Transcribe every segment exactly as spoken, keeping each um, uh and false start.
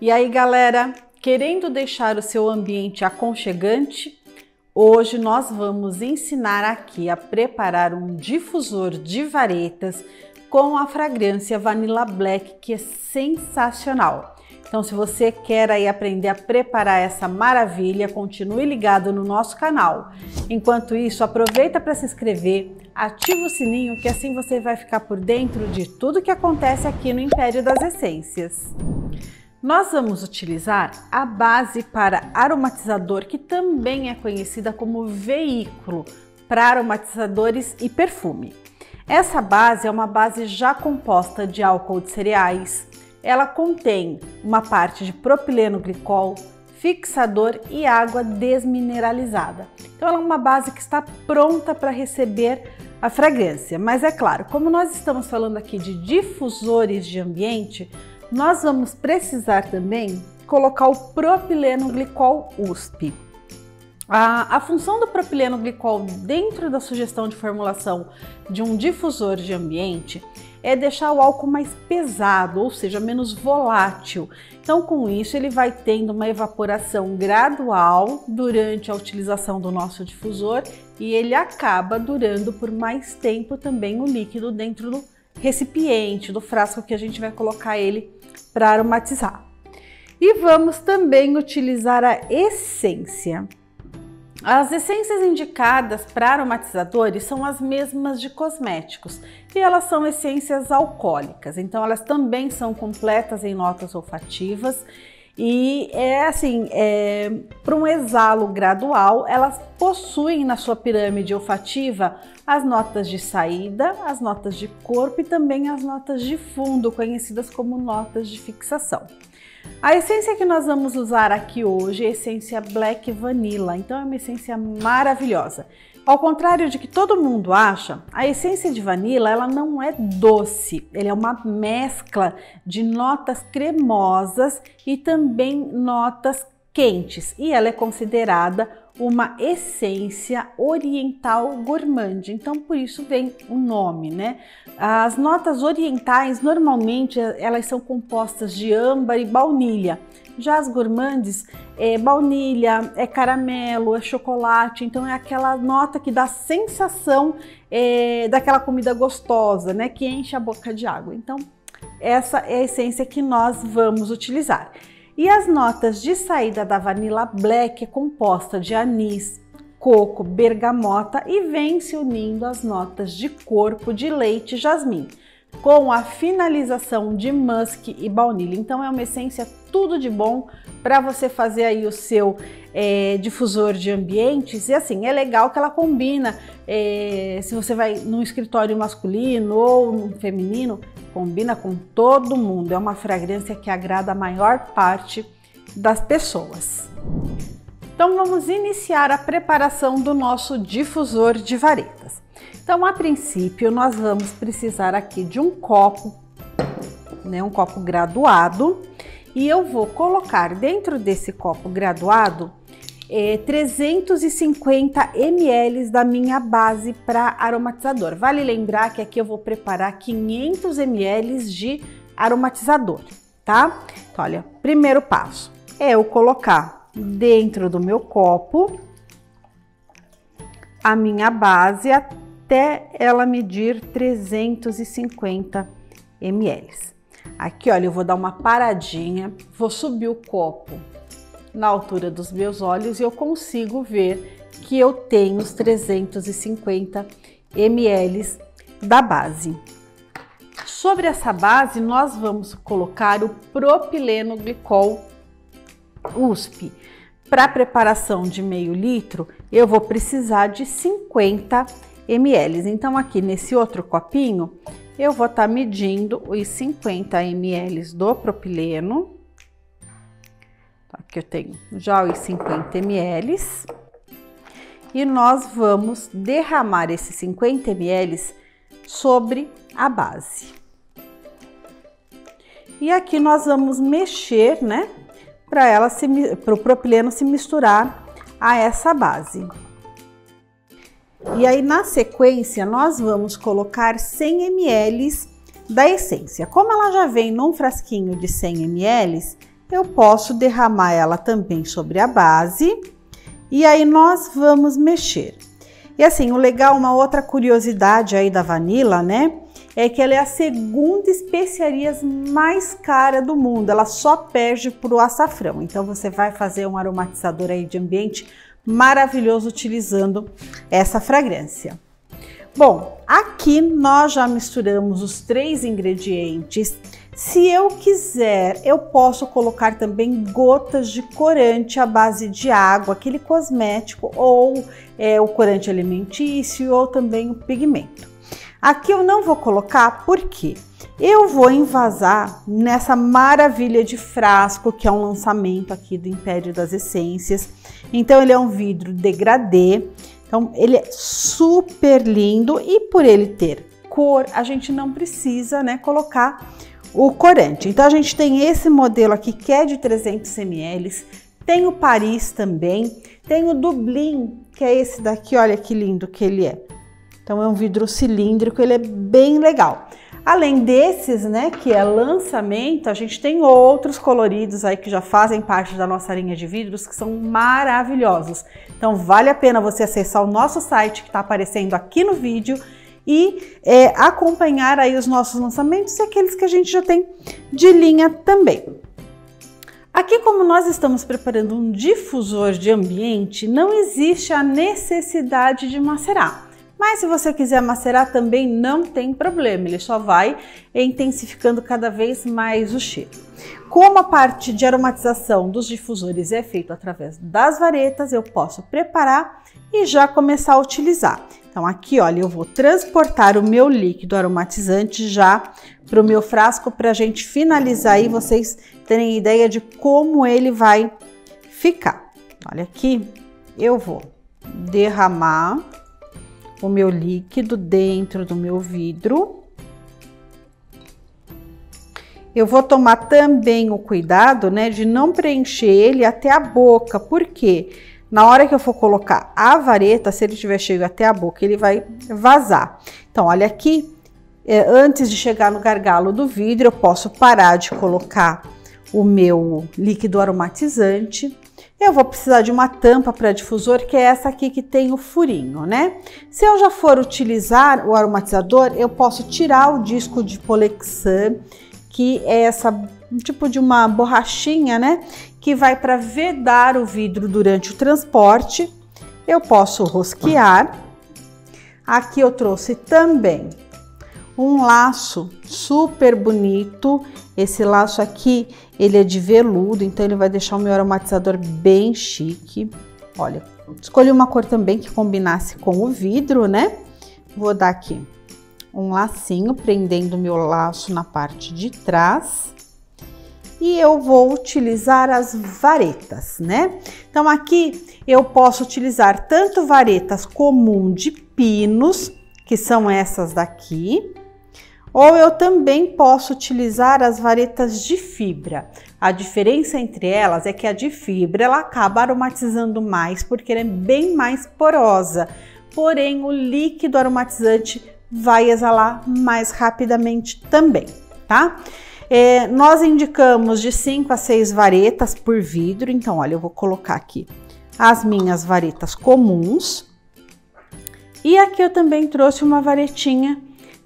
E aí, galera, querendo deixar o seu ambiente aconchegante, hoje nós vamos ensinar aqui a preparar um difusor de varetas com a fragrância Vanilla Black, que é sensacional. Então, se você quer aí aprender a preparar essa maravilha, continue ligado no nosso canal. Enquanto isso, aproveita para se inscrever, ativa o sininho, que assim você vai ficar por dentro de tudo que acontece aqui no Império das Essências. Nós vamos utilizar a base para aromatizador, que também é conhecida como veículo para aromatizadores e perfume. Essa base é uma base já composta de álcool de cereais. Ela contém uma parte de propileno glicol, fixador e água desmineralizada. Então ela é uma base que está pronta para receber a fragrância. Mas é claro, como nós estamos falando aqui de difusores de ambiente, nós vamos precisar também colocar o propileno glicol U S P. A, a função do propileno glicol dentro da sugestão de formulação de um difusor de ambiente é deixar o álcool mais pesado, ou seja, menos volátil. Então, com isso, ele vai tendo uma evaporação gradual durante a utilização do nosso difusor e ele acaba durando por mais tempo também o líquido dentro do recipiente, do frasco que a gente vai colocar ele para aromatizar. E vamos também utilizar a essência. As essências indicadas para aromatizadores são as mesmas de cosméticos e elas são essências alcoólicas, então elas também são completas em notas olfativas e é assim, é, para um exalo gradual, elas possuem na sua pirâmide olfativa as notas de saída, as notas de corpo e também as notas de fundo, conhecidas como notas de fixação. A essência que nós vamos usar aqui hoje é a essência Black Vanilla, então é uma essência maravilhosa. Ao contrário de que todo mundo acha, a essência de vanila ela não é doce, ela é uma mescla de notas cremosas e também notas quentes e ela é considerada uma essência oriental gourmand, então por isso vem o nome, né? As notas orientais normalmente elas são compostas de âmbar e baunilha, já as gourmandes é baunilha, é caramelo, é chocolate, então é aquela nota que dá sensação é, daquela comida gostosa, né? Que enche a boca de água, então essa é a essência que nós vamos utilizar. E as notas de saída da Vanilla Black é composta de anis, coco, bergamota e vem se unindo às notas de corpo de leite e jasmim, com a finalização de musk e baunilha. Então é uma essência tudo de bom para você fazer aí o seu é, difusor de ambientes. E assim, é legal que ela combina, é, se você vai num escritório masculino ou num feminino, combina com todo mundo, é uma fragrância que agrada a maior parte das pessoas. Então vamos iniciar a preparação do nosso difusor de varetas. Então a princípio nós vamos precisar aqui de um copo, né, um copo graduado, e eu vou colocar dentro desse copo graduado É, trezentos e cinquenta mililitros da minha base para aromatizador. Vale lembrar que aqui eu vou preparar quinhentos mililitros de aromatizador, tá? Então, olha, primeiro passo é eu colocar dentro do meu copo a minha base até ela medir trezentos e cinquenta mililitros. Aqui, olha, eu vou dar uma paradinha, vou subir o copo na altura dos meus olhos e eu consigo ver que eu tenho os trezentos e cinquenta mililitros da base. Sobre essa base nós vamos colocar o propileno glicol U S P. Para preparação de meio litro eu vou precisar de cinquenta mililitros, então aqui nesse outro copinho eu vou estar tá medindo os cinquenta mililitros do propileno. Aqui eu tenho já os cinquenta mililitros e nós vamos derramar esses cinquenta mililitros sobre a base. E aqui nós vamos mexer, né, para ela se para o propileno se misturar a essa base. E aí na sequência nós vamos colocar cem mililitros da essência. Como ela já vem num frasquinho de cem mililitros, eu posso derramar ela também sobre a base e aí nós vamos mexer. E assim, o legal, uma outra curiosidade aí da Vanilla, né, é que ela é a segunda especiarias mais cara do mundo, ela só perde pro açafrão. Então você vai fazer um aromatizador aí de ambiente maravilhoso utilizando essa fragrância. Bom, aqui nós já misturamos os três ingredientes. Se eu quiser, eu posso colocar também gotas de corante à base de água, aquele cosmético, ou é, o corante alimentício, ou também o pigmento. Aqui eu não vou colocar, porque eu vou envasar nessa maravilha de frasco, que é um lançamento aqui do Império das Essências. Então ele é um vidro degradê, então ele é super lindo, e por ele ter cor, a gente não precisa, né, colocar o corante. Então a gente tem esse modelo aqui que é de trezentos mililitros, tem o Paris também, tem o Dublin, que é esse daqui, olha que lindo que ele é. Então é um vidro cilíndrico, ele é bem legal. Além desses, né, que é lançamento, a gente tem outros coloridos aí que já fazem parte da nossa linha de vidros, que são maravilhosos. Então vale a pena você acessar o nosso site que está aparecendo aqui no vídeo e é, acompanhar aí os nossos lançamentos e aqueles que a gente já tem de linha também. Aqui, como nós estamos preparando um difusor de ambiente, não existe a necessidade de macerar. Mas se você quiser macerar também não tem problema, ele só vai intensificando cada vez mais o cheiro. Como a parte de aromatização dos difusores é feita através das varetas, eu posso preparar e já começar a utilizar. Então aqui, olha, eu vou transportar o meu líquido aromatizante já para o meu frasco para a gente finalizar e vocês terem ideia de como ele vai ficar. Olha aqui, eu vou derramar o meu líquido dentro do meu vidro. Eu vou tomar também o cuidado, né, de não preencher ele até a boca, porque na hora que eu for colocar a vareta, se ele tiver chegado até a boca, ele vai vazar. Então, olha aqui, é, antes de chegar no gargalo do vidro, eu posso parar de colocar o meu líquido aromatizante. Eu vou precisar de uma tampa para difusor, que é essa aqui que tem o furinho, né? Se eu já for utilizar o aromatizador, eu posso tirar o disco de Polexan, que é essa tipo de uma borrachinha, né? Que vai para vedar o vidro durante o transporte. Eu posso rosquear. Aqui eu trouxe também um laço super bonito. Esse laço aqui, ele é de veludo, então ele vai deixar o meu aromatizador bem chique. Olha, escolhi uma cor também que combinasse com o vidro, né? Vou dar aqui um lacinho, prendendo o meu laço na parte de trás. E eu vou utilizar as varetas, né? Então aqui eu posso utilizar tanto varetas comum de pinos, que são essas daqui, ou eu também posso utilizar as varetas de fibra. A diferença entre elas é que a de fibra ela acaba aromatizando mais porque ela é bem mais porosa, porém o líquido aromatizante vai exalar mais rapidamente também, tá? É, nós indicamos de cinco a seis varetas por vidro, então olha, eu vou colocar aqui as minhas varetas comuns e aqui eu também trouxe uma varetinha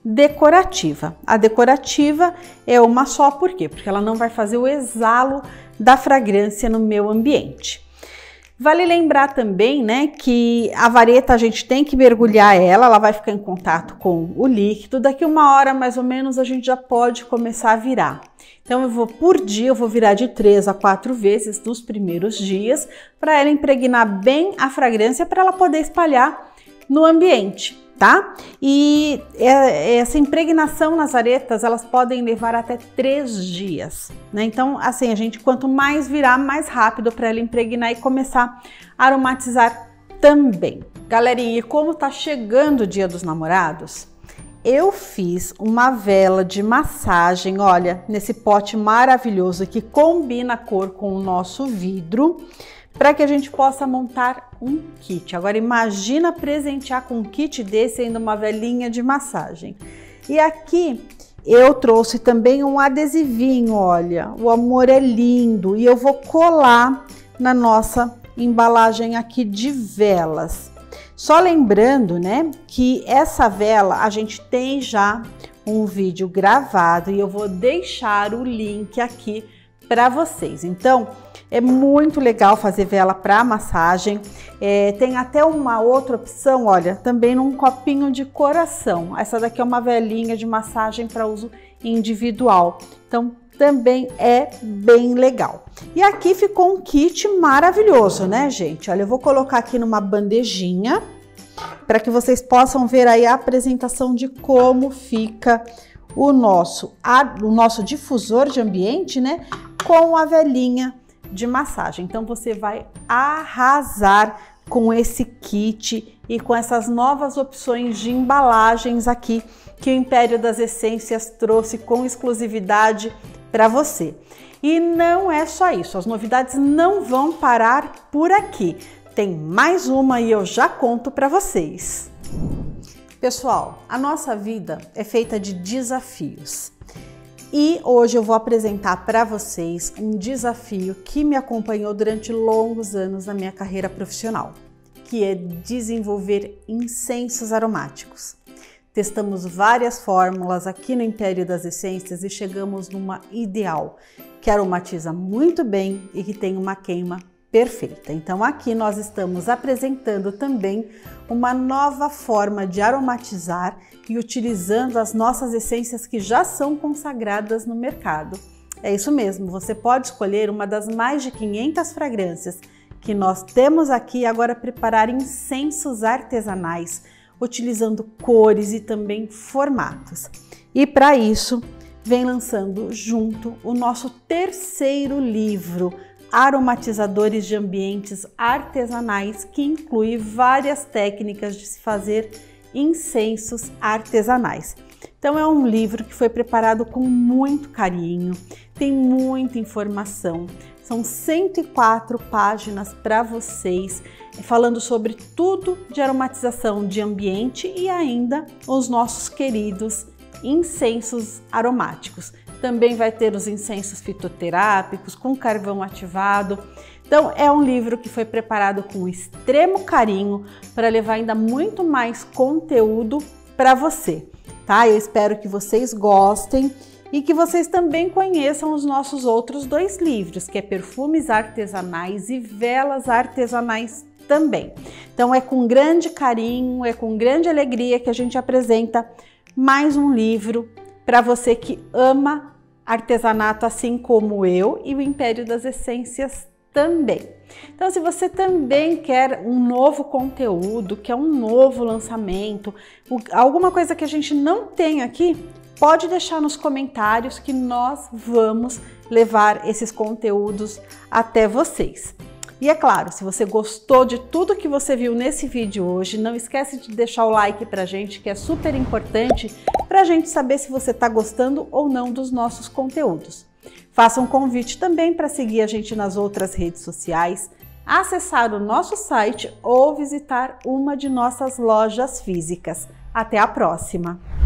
decorativa. A decorativa é uma só, por quê? Porque ela não vai fazer o exalo da fragrância no meu ambiente. Vale lembrar também, né, que a vareta a gente tem que mergulhar ela, ela vai ficar em contato com o líquido, daqui uma hora mais ou menos a gente já pode começar a virar. Então eu vou por dia, eu vou virar de três a quatro vezes nos primeiros dias, para ela impregnar bem a fragrância, para ela poder espalhar no ambiente, tá? E essa impregnação nas varetas, elas podem levar até três dias, né? Então, assim, a gente, quanto mais virar, mais rápido para ela impregnar e começar a aromatizar também. Galerinha, e como tá chegando o Dia dos Namorados, eu fiz uma vela de massagem, olha, nesse pote maravilhoso que combina a cor com o nosso vidro, para que a gente possa montar um kit. Agora imagina presentear com um kit desse ainda uma velinha de massagem. E aqui Eu trouxe também um adesivinho, olha, o amor é lindo, e eu vou colar na nossa embalagem aqui de velas. Só lembrando, né, que essa vela a gente tem já um vídeo gravado e eu vou deixar o link aqui para vocês. Então, é muito legal fazer vela para massagem. É, tem até uma outra opção, olha, também num copinho de coração. Essa daqui é uma velinha de massagem para uso individual. Então, também é bem legal. E aqui ficou um kit maravilhoso, né, gente? Olha, eu vou colocar aqui numa bandejinha para que vocês possam ver aí a apresentação de como fica o nosso, a, o nosso difusor de ambiente, né, com a velinha de massagem. Então você vai arrasar com esse kit e com essas novas opções de embalagens aqui que o Império das Essências trouxe com exclusividade para você. E não é só isso, as novidades não vão parar por aqui. Tem mais uma e eu já conto para vocês. Pessoal, a nossa vida é feita de desafios. E hoje eu vou apresentar para vocês um desafio que me acompanhou durante longos anos na minha carreira profissional, que é desenvolver incensos aromáticos. Testamos várias fórmulas aqui no Império das Essências e chegamos numa ideal, que aromatiza muito bem e que tem uma queima perfeita. Então aqui nós estamos apresentando também uma nova forma de aromatizar e utilizando as nossas essências que já são consagradas no mercado. É isso mesmo, você pode escolher uma das mais de quinhentas fragrâncias que nós temos aqui e agora preparar incensos artesanais, utilizando cores e também formatos. E para isso, vem lançando junto o nosso terceiro livro, Aromatizadores de Ambientes Artesanais, que inclui várias técnicas de se fazer incensos artesanais. Então é um livro que foi preparado com muito carinho, tem muita informação, são cento e quatro páginas para vocês, falando sobre tudo de aromatização de ambiente e ainda os nossos queridos incensos aromáticos. Também vai ter os incensos fitoterápicos com carvão ativado. Então é um livro que foi preparado com extremo carinho para levar ainda muito mais conteúdo para você, tá? Eu espero que vocês gostem e que vocês também conheçam os nossos outros dois livros, que é Perfumes Artesanais e Velas Artesanais também. Então é com grande carinho, é com grande alegria que a gente apresenta mais um livro para você que ama artesanato assim como eu e o Império das Essências também. Então, se você também quer um novo conteúdo, quer um novo lançamento, alguma coisa que a gente não tem aqui, pode deixar nos comentários que nós vamos levar esses conteúdos até vocês. E é claro, se você gostou de tudo que você viu nesse vídeo hoje, não esquece de deixar o like pra gente, que é super importante pra gente saber se você tá gostando ou não dos nossos conteúdos. Faça um convite também para seguir a gente nas outras redes sociais, acessar o nosso site ou visitar uma de nossas lojas físicas. Até a próxima!